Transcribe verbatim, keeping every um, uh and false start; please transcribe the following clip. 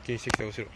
接近してきたお城。